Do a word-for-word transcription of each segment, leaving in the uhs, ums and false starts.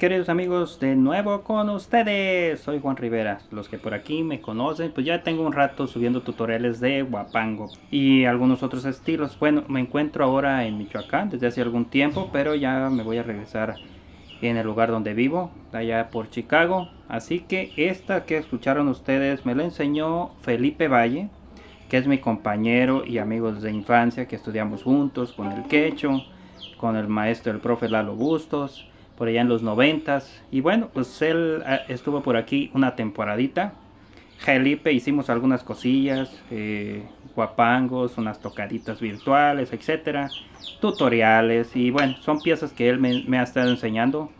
queridos amigos, de nuevo con ustedes. Soy Juan Rivera. Los que por aquí me conocen, pues ya tengo un rato subiendo tutoriales de huapango y algunos otros estilos. Bueno, me encuentro ahora en Michoacán desde hace algún tiempo, pero ya me voy a regresar en el lugar donde vivo, allá por Chicago. Así que esta que escucharon ustedes me la enseñó Felipe Valle, que es mi compañero y amigo de infancia, que estudiamos juntos con el quecho, con el maestro, el profe Lalo Bustos, por allá en los noventas. Y bueno, pues él estuvo por aquí una temporadita. Felipe, hicimos algunas cosillas, eh, huapangos, unas tocaditas virtuales, etcétera, tutoriales, y bueno, son piezas que él me, me ha estado enseñando.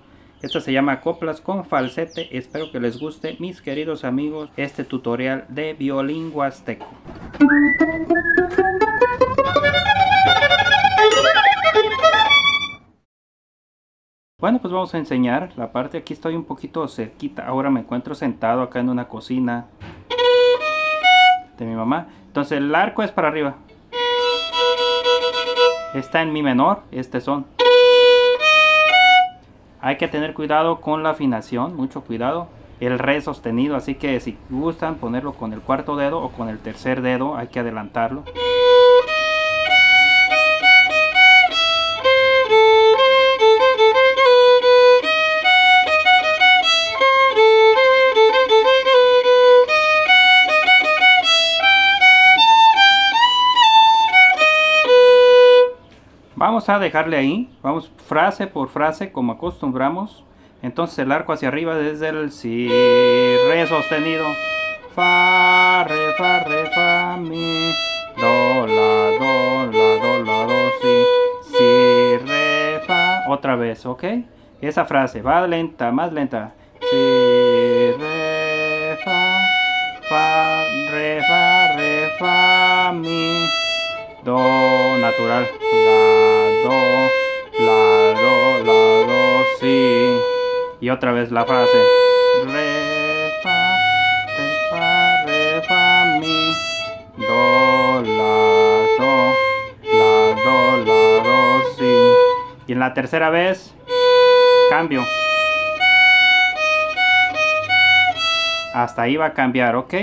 Esta se llama Coplas con Falsete. Espero que les guste, mis queridos amigos, este tutorial de violín huasteco. Bueno, pues vamos a enseñar la parte. Aquí estoy un poquito cerquita, ahora me encuentro sentado acá en una cocina de mi mamá. Entonces el arco es para arriba, está en mi menor este son. Hay que tener cuidado con la afinación, mucho cuidado. El re sostenido, así que si gustan ponerlo con el cuarto dedo o con el tercer dedo, hay que adelantarlo. Vamos a dejarle ahí, vamos frase por frase como acostumbramos. Entonces el arco hacia arriba desde el si, re sostenido, fa, re, fa, re, fa, mi, do, la, do, la, do, la, do, si, si, re, fa. Otra vez, ¿ok? Esa frase va lenta, más lenta. Si, re, fa, fa, re, fa, re, fa, mi, do, natural, la, do, la, do, la, do, si. Y otra vez la frase re, fa, re, fa, re, fa, mi, do, la, do, la, do, la, do, si. Y en la tercera vez cambio. Hasta ahí va a cambiar, ¿ok?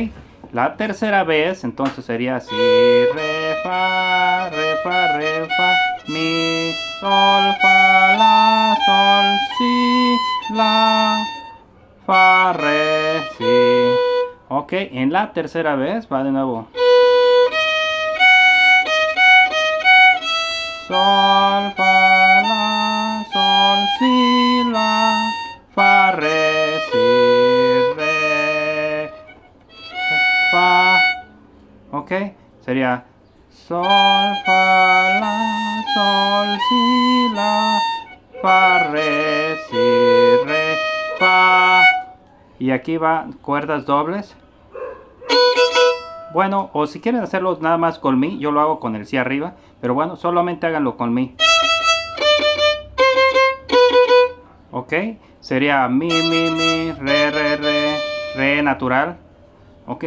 La tercera vez entonces sería si, re, fa, re, fa, re, fa, mi, sol, fa, la, sol, si, la, fa, re, si. Ok, en la tercera vez va de nuevo. Sol, fa, la, sol, si, la, fa, re, si, re, fa. Ok, sería sol, fa, la, sol, si, la, fa, re, si, re, fa. Y aquí va cuerdas dobles. Bueno, o si quieren hacerlo nada más con mi, yo lo hago con el si arriba, pero bueno, solamente háganlo con mi. Ok, sería mi, mi, mi, re, re, re, re natural. Ok,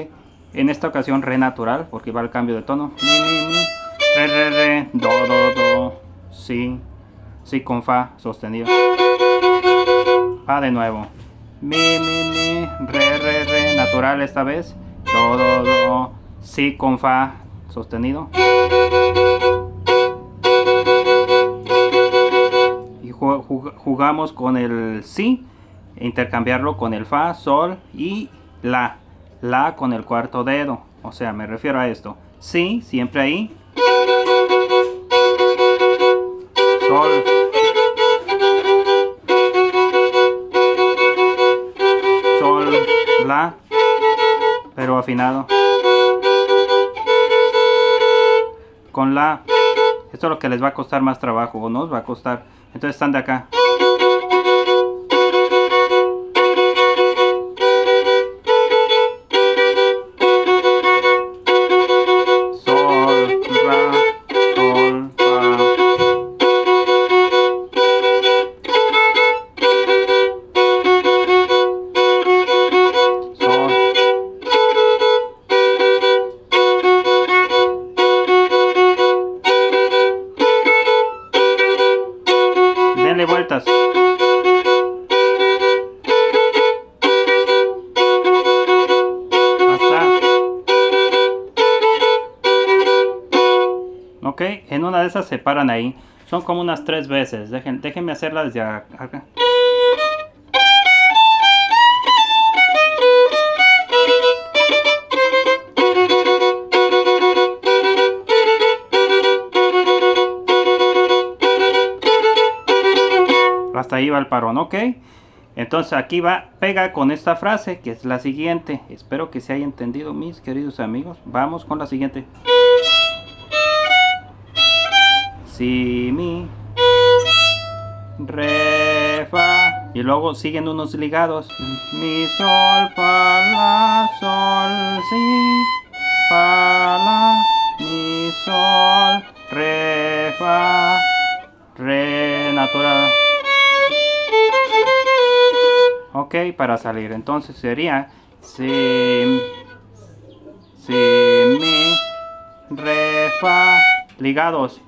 en esta ocasión re natural, porque va el cambio de tono. Mi, mi, mi. Re, re, re, do, do, do, si, si con fa sostenido, fa de nuevo, mi, mi, mi, re, re, re, natural esta vez, do, do, do, si con fa sostenido, y jug jugamos con el si, intercambiarlo con el fa, sol y la, la con el cuarto dedo, o sea, me refiero a esto, si, siempre ahí, sol, sol, la, pero afinado con la. Esto es lo que les va a costar más trabajo, o nos va a costar. Entonces están de acá. ok, en una de esas se paran ahí, son como unas tres veces, Dejen, déjenme hacerla desde acá. Hasta ahí va el parón, ok. Entonces aquí va, pega con esta frase que es la siguiente. Espero que se haya entendido, mis queridos amigos. Vamos con la siguiente. Si, mi, re, fa. Y luego siguen unos ligados. Mi, sol, fa, la, sol, si, fa, la, mi, sol, re, fa, re natural. Ok, para salir, entonces sería si, si, mi, re, fa, ligados,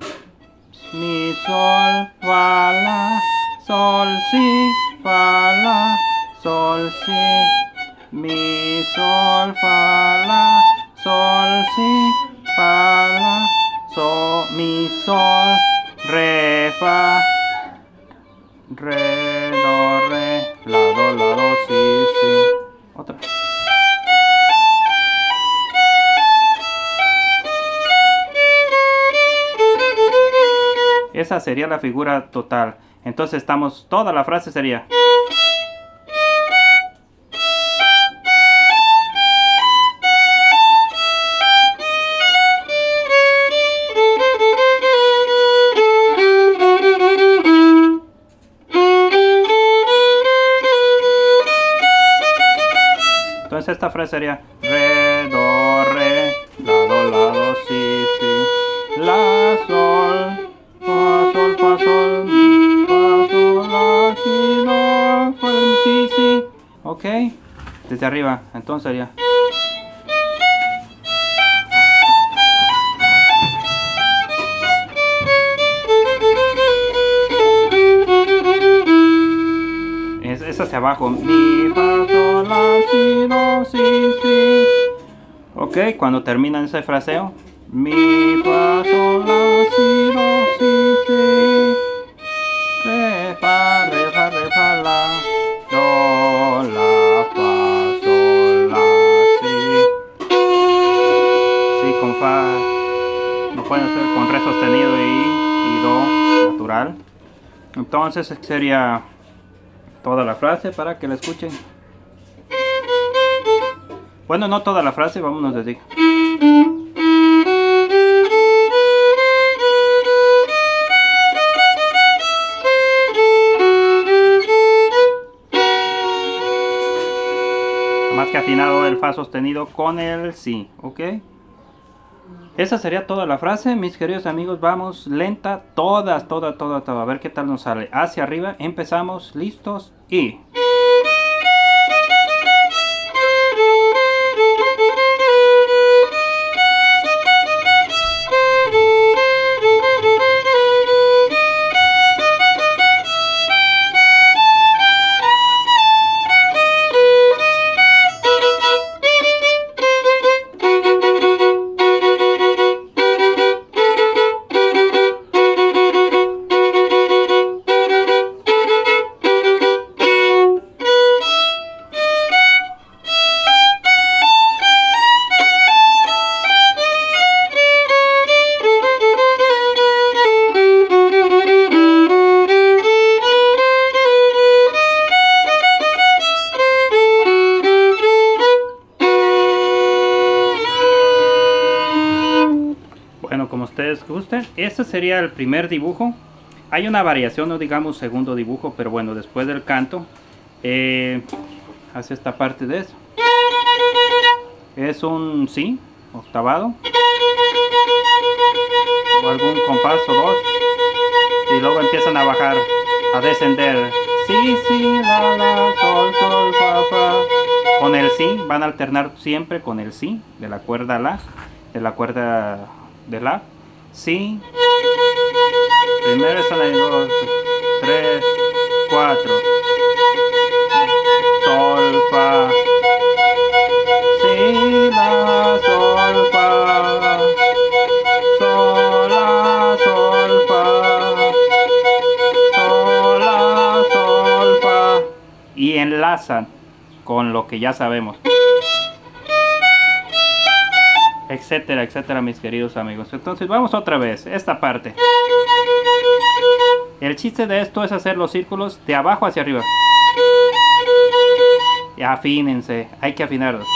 mi, sol, fa, la, sol, si, fa, la, sol, si, mi, sol, fa, la, sol, si, fa, la, sol, mi, sol, re, fa, re, do, re, la, do, la, do, si, si. Otra. Esa sería la figura total. Entonces estamos, toda la frase sería. Entonces esta frase sería re, do, re, la, do, la, do, si, si, la, sol, fa, sol, fa, sol, fa, sol, la, si, la, fa, si, si. Ok, desde arriba, entonces sería. Es hacia abajo, mi, fa, sol, la, si, do, si, si. Ok, cuando terminan ese fraseo, mi, fa, sol, la, si, do, si, si, re, fa, re, fa, re, fa, la, do, la, fa, sol, la, si, si con fa, no pueden hacer con re sostenido y, y do natural. Entonces sería toda la frase para que la escuchen. Bueno, no toda la frase, vámonos desde aquí. Más que afinado el fa sostenido con el si, ¿ok? Esa sería toda la frase, mis queridos amigos. Vamos lenta, todas, todas, todas, todas. A ver qué tal nos sale. Hacia arriba, empezamos, listos y... gusten. Este sería el primer dibujo. Hay una variación, no digamos segundo dibujo, pero bueno, después del canto eh, hace esta parte de eso. Es un si octavado o algún compás o dos, y luego empiezan a bajar, a descender, si, si, la, la, sol, sol, fa, fa. Con el si van a alternar siempre con el si de la cuerda la, de la cuerda de la. Si, primero están ahí, dos, tres, cuatro, sol, fa, si, la, sol, fa, sol, la. enlazan con lo que ya sabemos, etcétera, etcétera, mis queridos amigos. Entonces vamos otra vez, esta parte. El chiste de esto es hacer los círculos de abajo hacia arriba. Afínense, hay que afinarlos.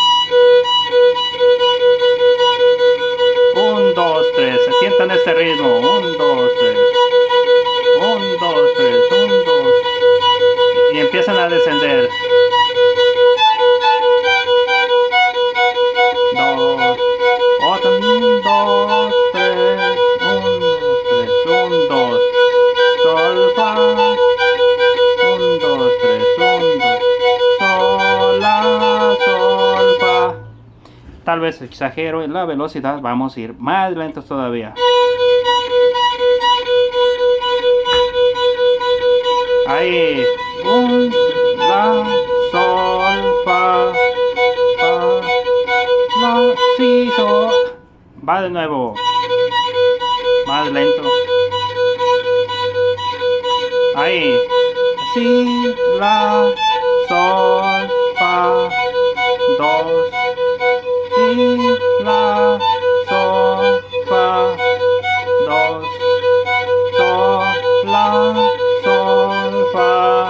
Un, dos, tres, se sientan este ritmo. Un, dos, tres. Un, dos, tres, un, dos. Y empiezan a descender. Dos, otro, un, dos, tres. Un, dos, tres, un, dos. Sol, fa. Un, dos, tres, un, dos. Sol, la, sol, fa. Tal vez exagero en la velocidad, vamos a ir más lentos todavía. Ahí, un, la, sol, fa, fa, la, si, sol. Va de nuevo, más lento. Ahí, si, la, sol, fa, dos, si, la, sol, fa, dos, sol, la, sol, fa, dos, sol, la, sol, fa.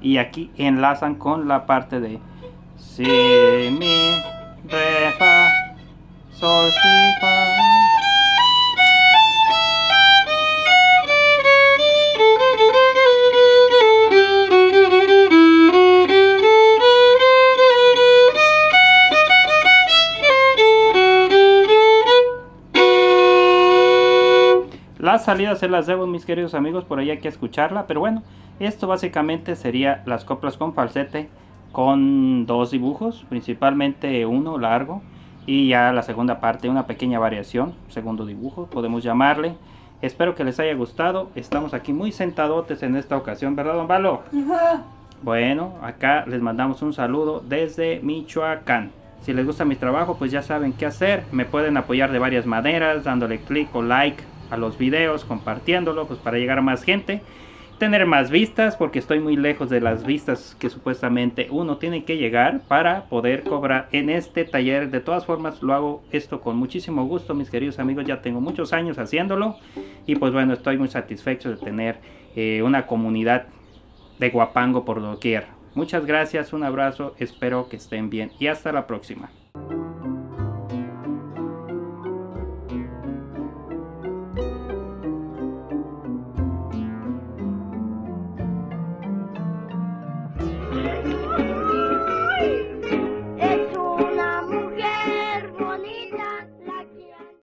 Y aquí enlazan con la parte de si, mi, re, fa, sol, si, fa. Las salidas se las debo, mis queridos amigos, por ahí hay que escucharla, pero bueno, esto básicamente sería las coplas con falsete con dos dibujos, principalmente uno largo y ya la segunda parte, una pequeña variación, segundo dibujo, podemos llamarle. Espero que les haya gustado, estamos aquí muy sentadotes en esta ocasión, ¿verdad, don Valo? Ajá. Bueno, acá les mandamos un saludo desde Michoacán. Si les gusta mi trabajo, pues ya saben qué hacer, me pueden apoyar de varias maneras, dándole clic o like a los videos, compartiéndolo, pues para llegar a más gente, tener más vistas, porque estoy muy lejos de las vistas que supuestamente uno tiene que llegar para poder cobrar en este taller. De todas formas, lo hago esto con muchísimo gusto, mis queridos amigos, ya tengo muchos años haciéndolo y pues bueno, estoy muy satisfecho de tener eh, una comunidad de guapango por doquier. Muchas gracias, un abrazo, espero que estén bien y hasta la próxima.